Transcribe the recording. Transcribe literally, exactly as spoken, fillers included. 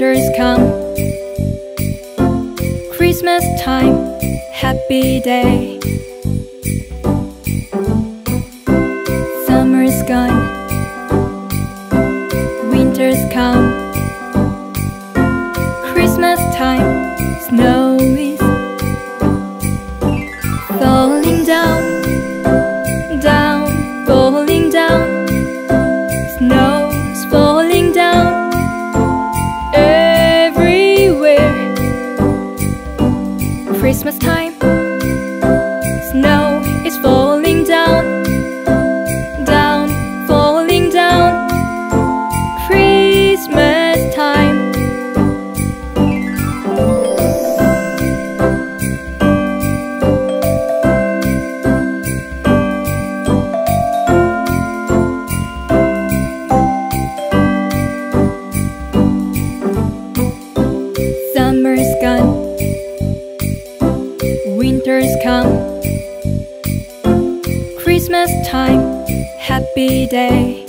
winter's come, Christmas time, happy day. Summer's gone, winter's come, Christmas time, snow is falling down, down, falling down, snow's falling down everywhere. Christmas time, snow is falling down. Summer's gone, winter's come, Christmas time, happy day.